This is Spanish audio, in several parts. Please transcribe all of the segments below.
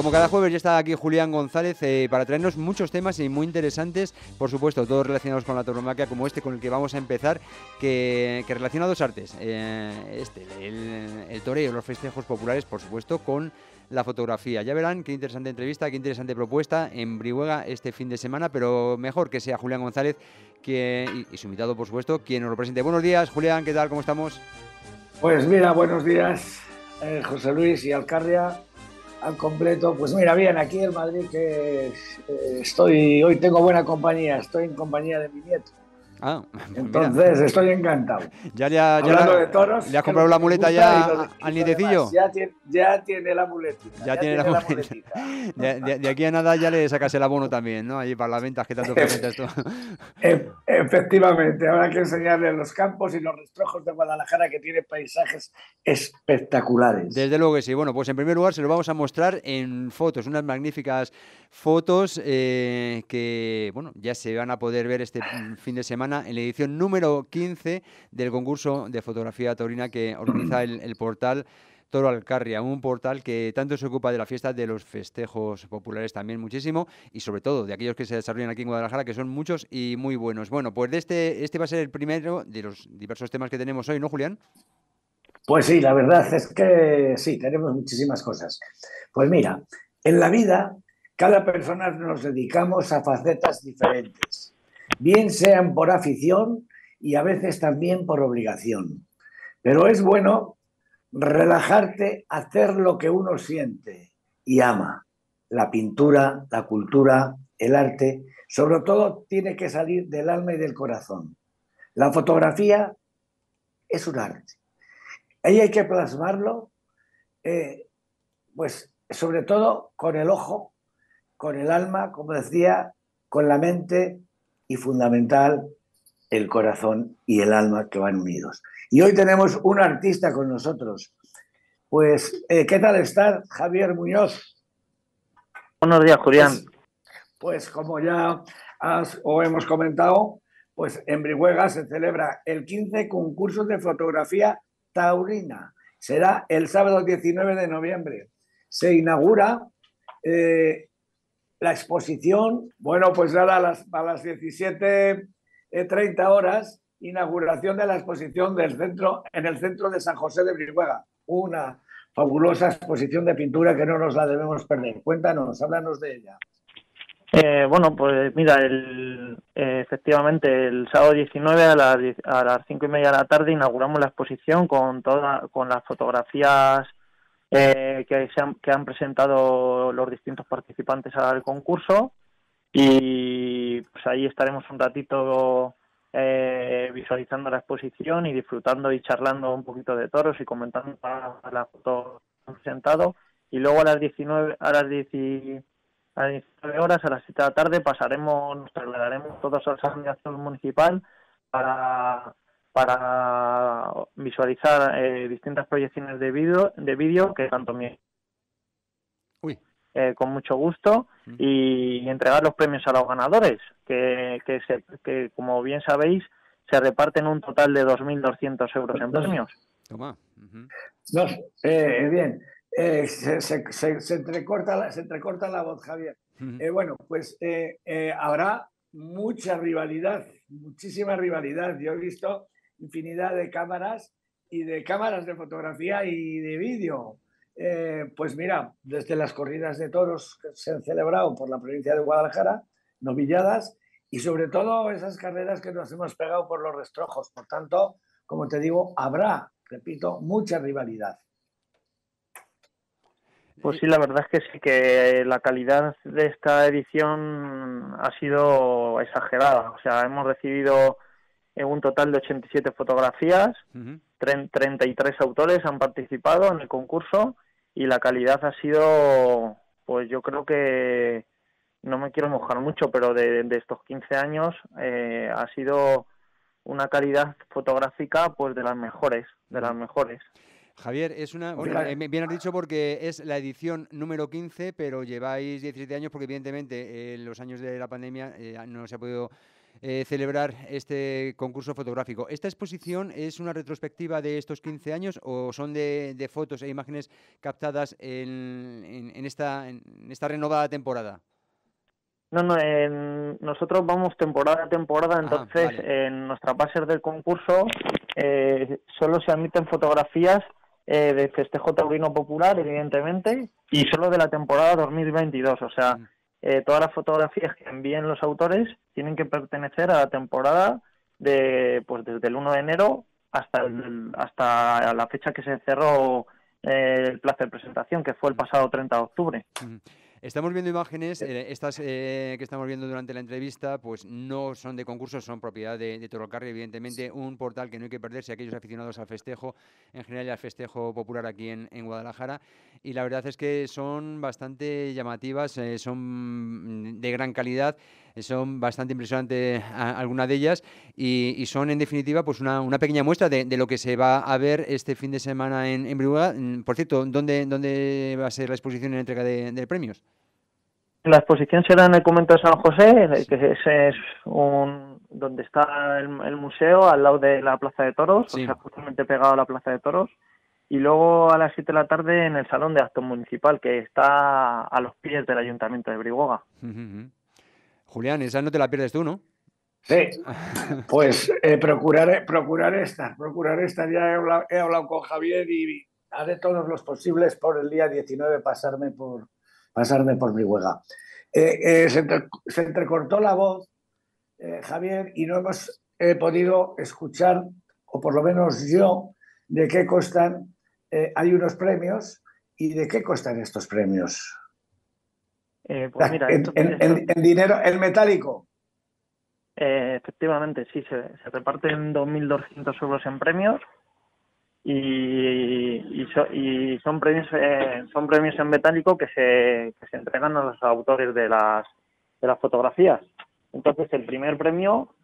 Como cada jueves ya está aquí Julián González para traernos muchos temas y muy interesantes, por supuesto, todos relacionados con la tauromaquia, como este con el que vamos a empezar, que relaciona dos artes. El toreo, los festejos populares, por supuesto, con la fotografía. Ya verán qué interesante entrevista, qué interesante propuesta en Brihuega este fin de semana, pero mejor que sea Julián González y su invitado, por supuesto, quien nos lo presente. Buenos días, Julián, ¿qué tal? ¿Cómo estamos? Pues mira, buenos días, José Luis y Alcarria, al completo. Pues mira, bien, aquí en Madrid que hoy tengo buena compañía, estoy en compañía de mi nieto. Ah, entonces mira, estoy encantado. Hablando de toros, ¿le has comprado la muleta ya al nietecillo? Ya tiene la muletita. Ya tiene la muletita. De aquí a nada ya le sacas el abono también, ¿no? Allí para las ventas que tanto presentas tú. Efectivamente, habrá que enseñarle los campos y los rastrojos de Guadalajara, que tiene paisajes espectaculares. Desde luego que sí. Bueno, pues en primer lugar se lo vamos a mostrar en fotos, unas magníficas fotos que, bueno, ya se van a poder ver este fin de semana en la edición número 15 del concurso de fotografía taurina que organiza el portal Toro Alcarria, un portal que tanto se ocupa de la fiesta, de los festejos populares también muchísimo, y sobre todo de aquellos que se desarrollan aquí en Guadalajara, que son muchos y muy buenos. Bueno, pues este va a ser el primero de los diversos temas que tenemos hoy, ¿no, Julián? Pues sí, la verdad es que sí, tenemos muchísimas cosas. Pues mira, en la vida cada persona nos dedicamos a facetas diferentes, bien sean por afición y a veces también por obligación. Pero es bueno relajarte, hacer lo que uno siente y ama. La pintura, la cultura, el arte, sobre todo tiene que salir del alma y del corazón. La fotografía es un arte. Ahí hay que plasmarlo, pues sobre todo con el ojo, con el alma, como decía, con la mente, y fundamental, el corazón y el alma, que van unidos. Y hoy tenemos un artista con nosotros. Pues, ¿qué tal está Javier Muñoz? Buenos días, Julián. Pues como ya hemos comentado, pues en Brihuega se celebra el 15 concurso de fotografía taurina. Será el sábado 19 de noviembre. Se inaugura la exposición, bueno, pues ahora a las 17:30, inauguración de la exposición en el centro de San José de Brihuega. Una fabulosa exposición de pintura que no nos la debemos perder. Cuéntanos, háblanos de ella. Bueno, pues mira, efectivamente el sábado 19 a las 5:30 de la tarde inauguramos la exposición con las fotografías que han presentado los distintos participantes al concurso, y pues ahí estaremos un ratito visualizando la exposición y disfrutando y charlando un poquito de toros y comentando las fotos que han presentado. Y luego a las 19 horas, a las 7 de la tarde, nos trasladaremos todos a la administración municipal para visualizar distintas proyecciones de vídeo que tanto me con mucho gusto, y entregar los premios a los ganadores, que como bien sabéis se reparten un total de 2.200 euros en premios. Toma. Bien, se entrecorta la voz, Javier. Bueno, pues habrá mucha rivalidad, muchísima rivalidad. Yo he visto infinidad de cámaras y de cámaras de fotografía y de vídeo. Pues mira, desde las corridas de toros que se han celebrado por la provincia de Guadalajara, novilladas, y sobre todo esas carreras que nos hemos pegado por los rastrojos. Por tanto, como te digo, habrá, repito, mucha rivalidad. Pues sí, la verdad es que sí, que la calidad de esta edición ha sido exagerada. O sea, hemos recibido un total de 87 fotografías, 33 autores han participado en el concurso, y la calidad ha sido, pues yo creo que, no me quiero mojar mucho, pero de estos 15 años ha sido una calidad fotográfica pues de las mejores, de las mejores. Javier, es una, bueno, bien has dicho, porque es la edición número 15, pero lleváis 17 años porque evidentemente en los años de la pandemia no se ha podido celebrar este concurso fotográfico. ¿Esta exposición es una retrospectiva de estos 15 años o son de fotos e imágenes captadas en esta renovada temporada? No, no, nosotros vamos temporada a temporada, entonces vale. En nuestras bases del concurso solo se admiten fotografías de festejo taurino popular, evidentemente, y solo de la temporada 2022, o sea... todas las fotografías que envíen los autores tienen que pertenecer a la temporada de, pues, desde el 1 de enero hasta la fecha que se cerró el plazo de presentación, que fue el pasado 30 de octubre. Estamos viendo imágenes, estas que estamos viendo durante la entrevista, pues no son de concursos, son propiedad de Toro Alcarria, evidentemente, un portal que no hay que perderse, aquellos aficionados al festejo, en general al festejo popular aquí en Guadalajara, y la verdad es que son bastante llamativas, son de gran calidad, son bastante impresionantes algunas de ellas, y son en definitiva pues una pequeña muestra de lo que se va a ver este fin de semana en Brihuega. Por cierto, ¿dónde va a ser la exposición y la entrega de premios? La exposición será en el convento de San José, que es donde está el museo, al lado de la Plaza de Toros, sí. O sea, justamente pegado a la Plaza de Toros, y luego a las 7 de la tarde en el Salón de Actos Municipal, que está a los pies del Ayuntamiento de Brihuega. Julián, esa no te la pierdes tú, ¿no? Sí, pues procurar estar. Ya he hablado con Javier y haré todos los posibles por el día 19 pasarme por Brihuega. Se entrecortó la voz, Javier, y no hemos podido escuchar, o por lo menos yo, de qué constan, hay unos premios, y de qué constan estos premios. Pues mira, en dinero, en metálico. Efectivamente, sí, se reparten 2.200 euros en premios. Y son premios en metálico que se entregan a los autores de las fotografías. Entonces el primer premio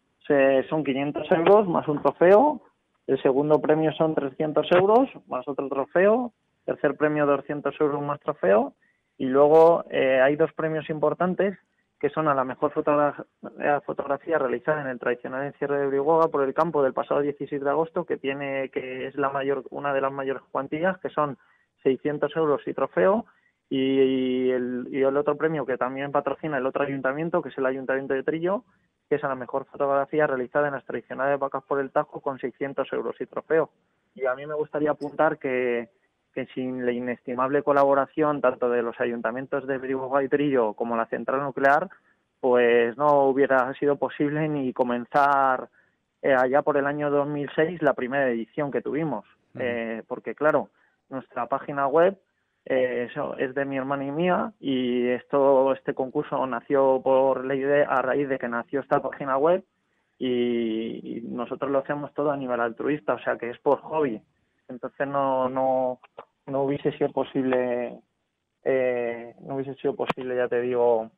son 500 euros más un trofeo, el segundo premio son 300 euros más otro trofeo, tercer premio 200 euros más trofeo, y luego hay dos premios importantes que son a la mejor fotografía realizada en el tradicional encierro de Brihuega por el campo del pasado 16 de agosto, que es una de las mayores cuantías, que son 600 euros y trofeo, y el otro premio que también patrocina el otro ayuntamiento, que es el Ayuntamiento de Trillo, que es a la mejor fotografía realizada en las tradicionales vacas por el Tajo con 600 euros y trofeo. Y a mí me gustaría apuntar que sin la inestimable colaboración tanto de los ayuntamientos de Brihuega y Trillo como la central nuclear, pues no hubiera sido posible ni comenzar allá por el año 2006 la primera edición que tuvimos. Porque, claro, nuestra página web es de mi hermana y mía, y este concurso nació por ley a raíz de que nació esta página web, y nosotros lo hacemos todo a nivel altruista, o sea que es por hobby. Entonces no hubiese sido posible, ya te digo,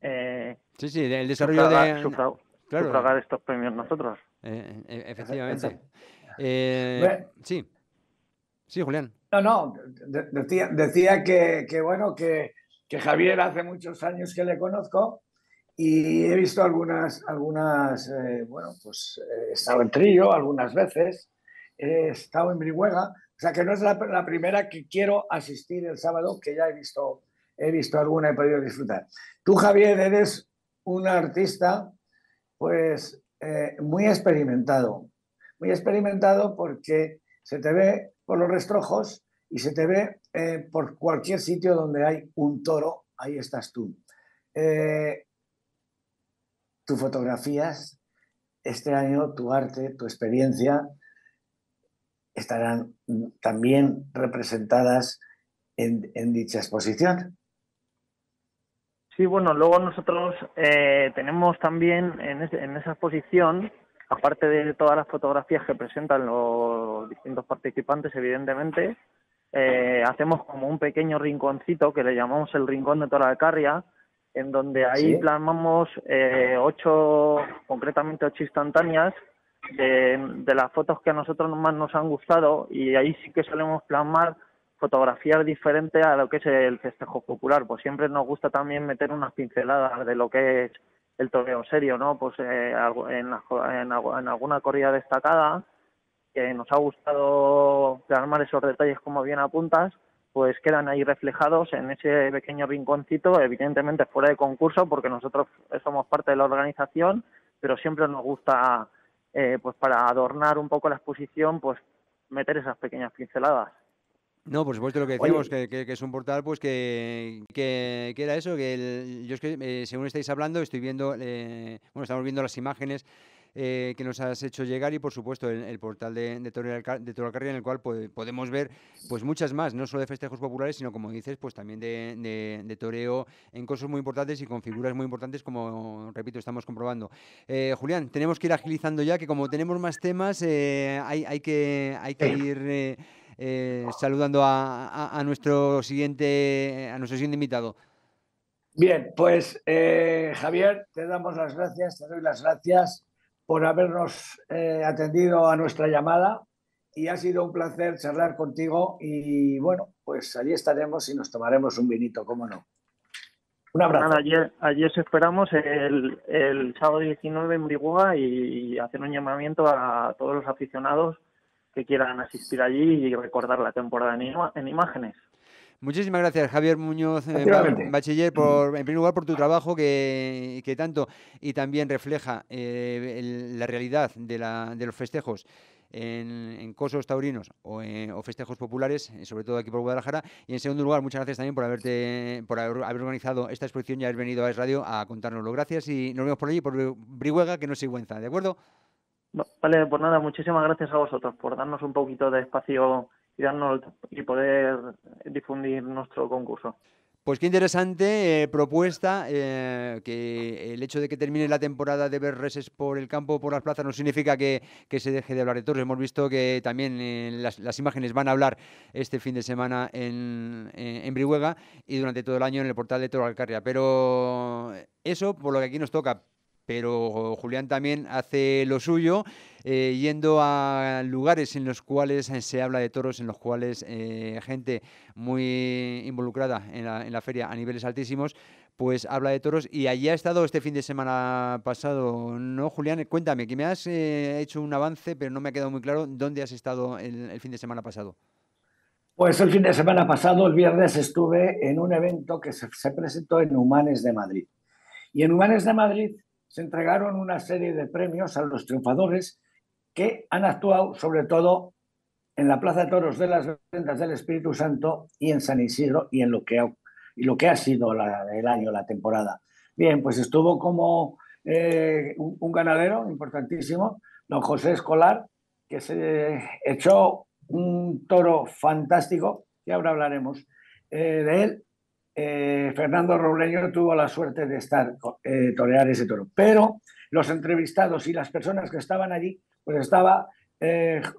el desarrollo sufragar estos premios nosotros. Efectivamente. Sí, Julián. No, decía que Javier hace muchos años que le conozco y he visto he estado en Trillo algunas veces. He estado en Brihuega, o sea que no es la primera que quiero asistir el sábado, que ya he visto alguna y he podido disfrutar. Tú, Javier, eres un artista pues muy experimentado porque se te ve por los rastrojos y se te ve por cualquier sitio donde hay un toro, ahí estás tú. Tus fotografías, este año, tu arte, tu experiencia estarán también representadas en dicha exposición. Sí, bueno, luego nosotros tenemos también en esa exposición, aparte de todas las fotografías que presentan los distintos participantes, evidentemente, hacemos como un pequeño rinconcito que le llamamos el Rincón de Toro Alcarria, en donde ahí plasmamos concretamente ocho instantáneas de las fotos que a nosotros más nos han gustado, y ahí sí que solemos plasmar fotografías diferentes a lo que es el festejo popular, pues siempre nos gusta también meter unas pinceladas de lo que es el torneo serio, ¿no? Pues en alguna corrida destacada, que nos ha gustado plasmar esos detalles como bien apuntas, pues quedan ahí reflejados en ese pequeño rinconcito, evidentemente fuera de concurso, porque nosotros somos parte de la organización, pero siempre nos gusta, pues para adornar un poco la exposición, pues meter esas pequeñas pinceladas. No, por supuesto, lo que decimos, que es un portal, pues que era eso, que yo es que según estáis hablando, estoy viendo, bueno, estamos viendo las imágenes que nos has hecho llegar y, por supuesto, el portal de Toro Alcarria, en el cual podemos ver pues muchas más, no solo de festejos populares, sino, como dices, pues también de toreo en cosas muy importantes y con figuras muy importantes, como, repito, estamos comprobando. Julián, tenemos que ir agilizando ya, que como tenemos más temas, hay que ir... saludando a nuestro siguiente invitado. Bien, pues Javier, te damos las gracias, te doy las gracias por habernos atendido a nuestra llamada, y ha sido un placer charlar contigo, y bueno, pues allí estaremos y nos tomaremos un vinito, cómo no. Un abrazo. Nada, allí os esperamos el sábado 19 en Brihuega, y hacer un llamamiento a todos los aficionados que quieran asistir allí y recordar la temporada en imágenes. Muchísimas gracias, Javier Muñoz, bachiller, en primer lugar por tu trabajo que tanto y también refleja la realidad de los festejos en cosos taurinos o festejos populares, sobre todo aquí por Guadalajara. Y en segundo lugar, muchas gracias también por haber organizado esta exposición y haber venido a Es Radio a contárnoslo. Gracias y nos vemos por allí, por Brihuega, que no es Sigüenza, ¿de acuerdo? Vale, pues nada, muchísimas gracias a vosotros por darnos un poquito de espacio y poder difundir nuestro concurso. Pues qué interesante propuesta, que el hecho de que termine la temporada de ver reses por el campo, por las plazas, no significa que se deje de hablar de toros. Hemos visto que también las imágenes van a hablar este fin de semana en Brihuega y durante todo el año en el portal de Toro Alcarria. Pero eso, por lo que aquí nos toca. Pero Julián también hace lo suyo, yendo a lugares en los cuales se habla de toros, en los cuales gente muy involucrada en la feria a niveles altísimos, pues habla de toros. Y allí ha estado este fin de semana pasado, ¿no, Julián? Cuéntame, que me has hecho un avance, pero no me ha quedado muy claro dónde has estado el fin de semana pasado. Pues el fin de semana pasado, el viernes, estuve en un evento que se presentó en Humanes de Madrid. Y en Humanes de Madrid se entregaron una serie de premios a los triunfadores que han actuado sobre todo en la Plaza de Toros de las Ventas del Espíritu Santo y en San Isidro, y en lo que ha sido el año, la temporada. Bien, pues estuvo como un ganadero importantísimo, don José Escolar, que se echó un toro fantástico, y ahora hablaremos de él. Fernando Robleño tuvo la suerte de torear ese toro, pero los entrevistados y las personas que estaban allí, pues estaba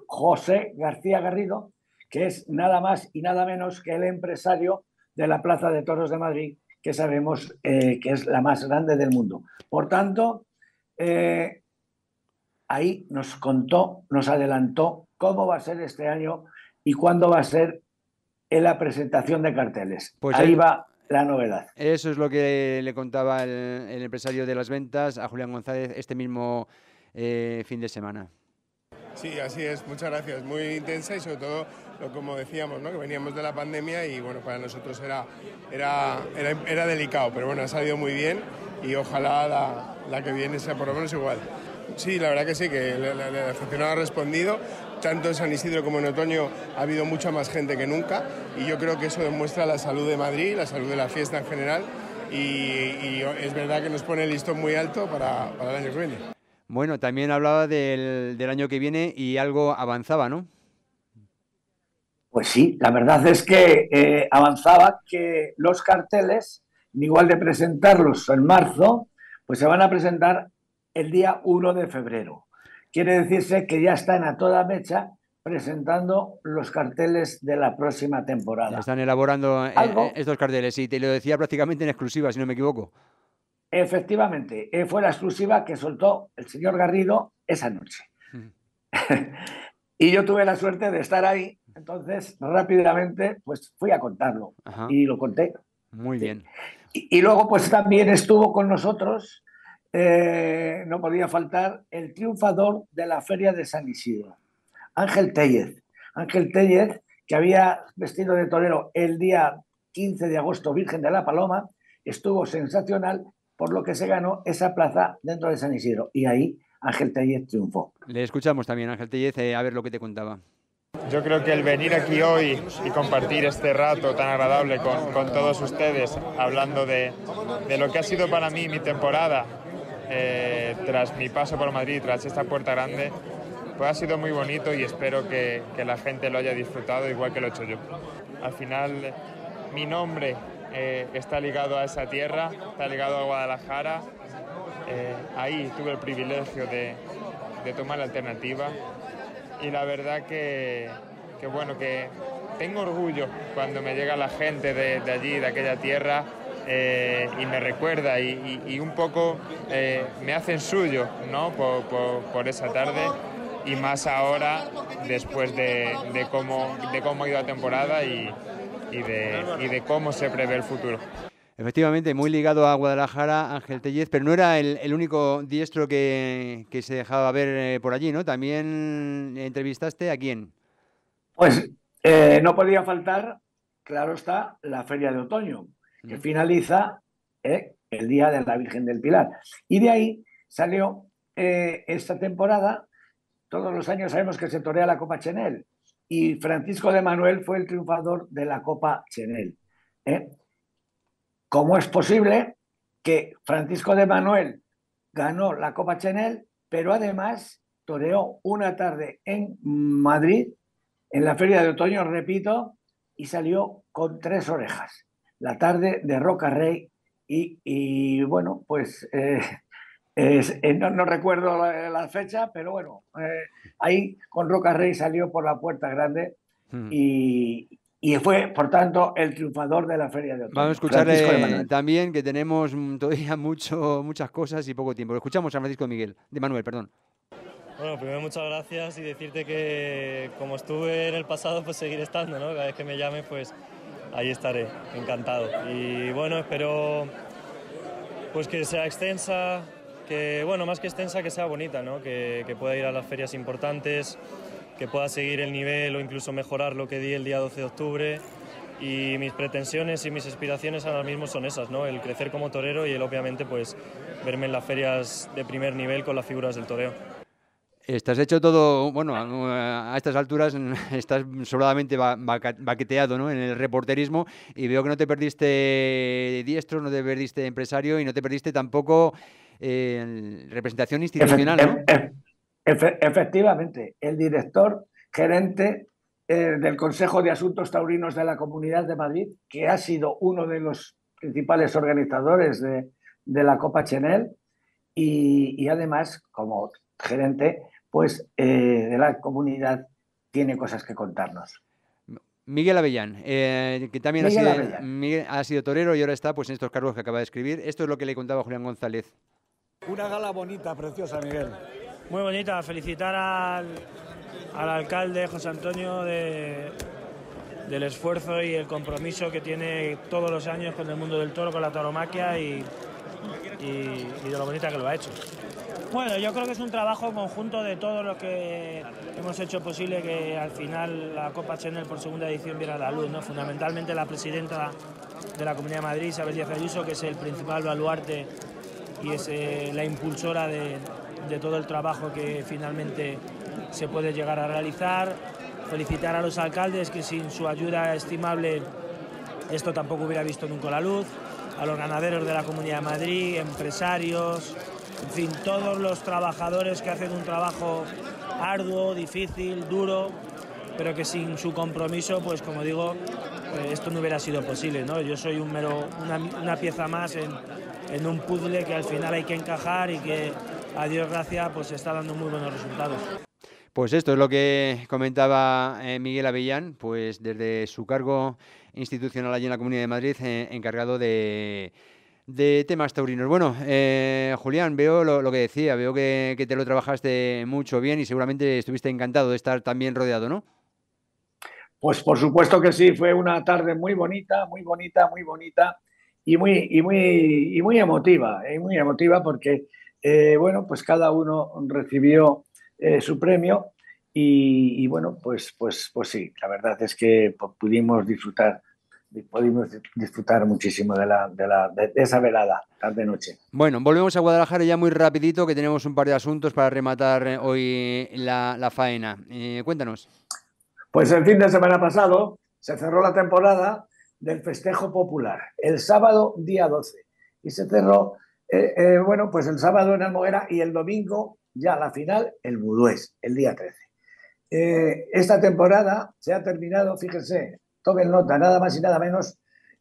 José García Garrido, que es nada más y nada menos que el empresario de la Plaza de Toros de Madrid, que sabemos que es la más grande del mundo. Por tanto, ahí nos contó, nos adelantó cómo va a ser este año y cuándo va a ser en la presentación de carteles. Pues ahí va la novedad. Eso es lo que le contaba el empresario de las ventas a Julián González este mismo fin de semana. Sí, así es, muchas gracias. Muy intensa y sobre todo, como decíamos, ¿no?, que veníamos de la pandemia y bueno, para nosotros era delicado, pero bueno, ha salido muy bien y ojalá la que viene sea por lo menos igual. Sí, la verdad que sí, que el aficionado ha respondido. Tanto en San Isidro como en otoño ha habido mucha más gente que nunca, y yo creo que eso demuestra la salud de Madrid, la salud de la fiesta en general, y es verdad que nos pone el listón muy alto para el año que viene. Bueno, también hablaba del año que viene y algo avanzaba, ¿no? Pues sí, la verdad es que avanzaba que los carteles, igual de presentarlos en marzo, pues se van a presentar el día 1 de febrero. Quiere decirse que ya están a toda mecha presentando los carteles de la próxima temporada. Ya están elaborando estos carteles, y te lo decía prácticamente en exclusiva, si no me equivoco. Efectivamente, fue la exclusiva que soltó el señor Garrido esa noche. Y yo tuve la suerte de estar ahí, entonces rápidamente pues fui a contarlo. Ajá. Y lo conté. Muy bien. Y luego pues también estuvo con nosotros no podía faltar el triunfador de la Feria de San Isidro, Ángel Tellez. Ángel Tellez, que había vestido de torero el día 15 de agosto, Virgen de la Paloma, estuvo sensacional, por lo que se ganó esa plaza dentro de San Isidro. Y ahí Ángel Tellez triunfó. Le escuchamos también, Ángel Tellez, a ver lo que te contaba. Yo creo que el venir aquí hoy y compartir este rato tan agradable con todos ustedes, hablando de lo que ha sido para mí mi temporada, tras mi paso por Madrid, tras esta puerta grande, pues ha sido muy bonito y espero que la gente lo haya disfrutado igual que lo he hecho yo. Al final, mi nombre está ligado a esa tierra, está ligado a Guadalajara. Ahí tuve el privilegio de tomar la alternativa. Y la verdad que bueno, que tengo orgullo cuando me llega la gente de allí, de aquella tierra, y me recuerda y un poco me hacen suyo, ¿no? por esa tarde, y más ahora después de cómo ha ido la temporada y de cómo se prevé el futuro. Efectivamente, muy ligado a Guadalajara, Ángel Tellez, pero no era el único diestro que se dejaba ver por allí, ¿no? También entrevistaste a quién. Pues no podía faltar, claro está, la Feria de Otoño, que finaliza el Día de la Virgen del Pilar. Y de ahí salió esta temporada. Todos los años sabemos que se torea la Copa Chenel, y Francisco de Manuel fue el triunfador de la Copa Chenel. ¿Cómo es posible que Francisco de Manuel ganó la Copa Chenel, pero además toreó una tarde en Madrid, en la Feria de Otoño, repito, y salió con tres orejas? La tarde de Roca Rey y bueno, pues no recuerdo la fecha, pero bueno, ahí con Roca Rey salió por la puerta grande y fue, por tanto, el triunfador de la Feria de Otoño. Vamos a escuchar también, que tenemos todavía muchas cosas y poco tiempo. Lo escuchamos a Francisco de Manuel, perdón. Bueno, primero muchas gracias y decirte que como estuve en el pasado, pues seguir estando, ¿no? Cada vez que me llame, pues ahí estaré, encantado. Y bueno, espero pues que sea extensa, que bueno, más que extensa, que sea bonita, ¿no? Que pueda ir a las ferias importantes, que pueda seguir el nivel o incluso mejorar lo que di el día 12 de octubre. Y mis pretensiones y mis aspiraciones ahora mismo son esas, ¿no? El crecer como torero y el, obviamente, pues verme en las ferias de primer nivel con las figuras del toreo. Estás hecho todo, bueno, a estas alturas estás sobradamente baqueteado, ¿no? En el reporterismo, y veo que no te perdiste diestro, no te perdiste empresario y no te perdiste tampoco representación institucional, ¿no? Efectivamente, el director gerente del Consejo de Asuntos Taurinos de la Comunidad de Madrid, que ha sido uno de los principales organizadores de la Copa Chenel, y además, como gerente, pues de la comunidad tiene cosas que contarnos. Miguel Abellán, que también ha sido torero y ahora está pues en estos cargos que acaba de escribir. Esto es lo que le contaba Julián González. Una gala bonita, preciosa, Miguel. Muy bonita, felicitar al alcalde José Antonio del esfuerzo y el compromiso que tiene todos los años con el mundo del toro, con la tauromaquia y de lo bonita que lo ha hecho. Bueno, yo creo que es un trabajo conjunto de todos los que hemos hecho posible que al final la Copa Chenel por segunda edición viera la luz, ¿no? Fundamentalmente la presidenta de la Comunidad de Madrid, Isabel Díaz Ayuso, que es el principal baluarte y es la impulsora de todo el trabajo que finalmente se puede llegar a realizar. Felicitar a los alcaldes, que sin su ayuda estimable esto tampoco hubiera visto nunca la luz, a los ganaderos de la Comunidad de Madrid, empresarios, en fin, todos los trabajadores que hacen un trabajo arduo, difícil, duro, pero que sin su compromiso, pues como digo, esto no hubiera sido posible, ¿no? Yo soy una pieza más en un puzzle que al final hay que encajar y que, a Dios gracias, pues está dando muy buenos resultados. Pues esto es lo que comentaba Miguel Abellán, pues desde su cargo institucional allí en la Comunidad de Madrid, encargado de temas taurinos. Bueno, Julián, veo lo que decía, veo que te lo trabajaste mucho bien y seguramente estuviste encantado de estar también rodeado, ¿no? Pues por supuesto que sí, fue una tarde muy bonita, muy bonita, muy bonita. y muy emotiva, porque, bueno, pues cada uno recibió su premio y bueno, pues sí, la verdad es que pudimos disfrutar muchísimo de esa velada, tarde-noche. Bueno, volvemos a Guadalajara ya muy rapidito, que tenemos un par de asuntos para rematar hoy la faena. Cuéntanos. Pues el fin de semana pasado se cerró la temporada del festejo popular, el sábado día 12, y se cerró, bueno, pues el sábado en Almoguera y el domingo ya la final, el Budués, el día 13. Esta temporada se ha terminado, fíjense, tomen nota, nada más y nada menos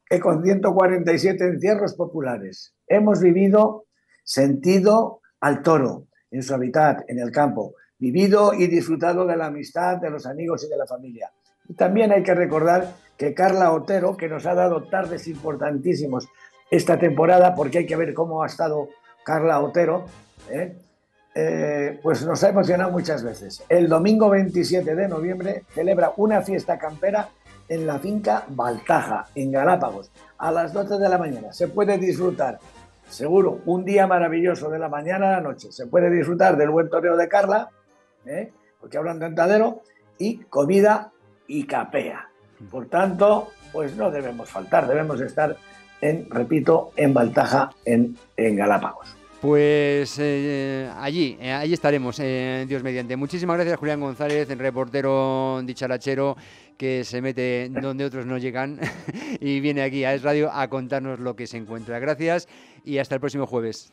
que con 147 encierros populares. Hemos vivido, sentido al toro en su hábitat, en el campo, vivido y disfrutado de la amistad, de los amigos y de la familia. Y también hay que recordar que Carla Otero, que nos ha dado tardes importantísimos esta temporada, porque hay que ver cómo ha estado Carla Otero, pues nos ha emocionado muchas veces. El domingo 27 de noviembre celebra una fiesta campera en la finca Baltaja, en Galápagos, a las 12 de la mañana. Se puede disfrutar, seguro, un día maravilloso de la mañana a la noche. Se puede disfrutar del buen toreo de Carla, porque hablan de entadero, y comida y capea. Por tanto, pues no debemos faltar, debemos estar, repito, en Baltaja, en Galápagos. Pues allí estaremos, Dios mediante. Muchísimas gracias, Julián González, el reportero dicharachero que se mete donde otros no llegan y viene aquí a Es Radio a contarnos lo que se encuentra. Gracias y hasta el próximo jueves.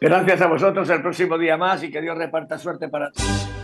Gracias a vosotros, el próximo día más, y que Dios reparta suerte para todos.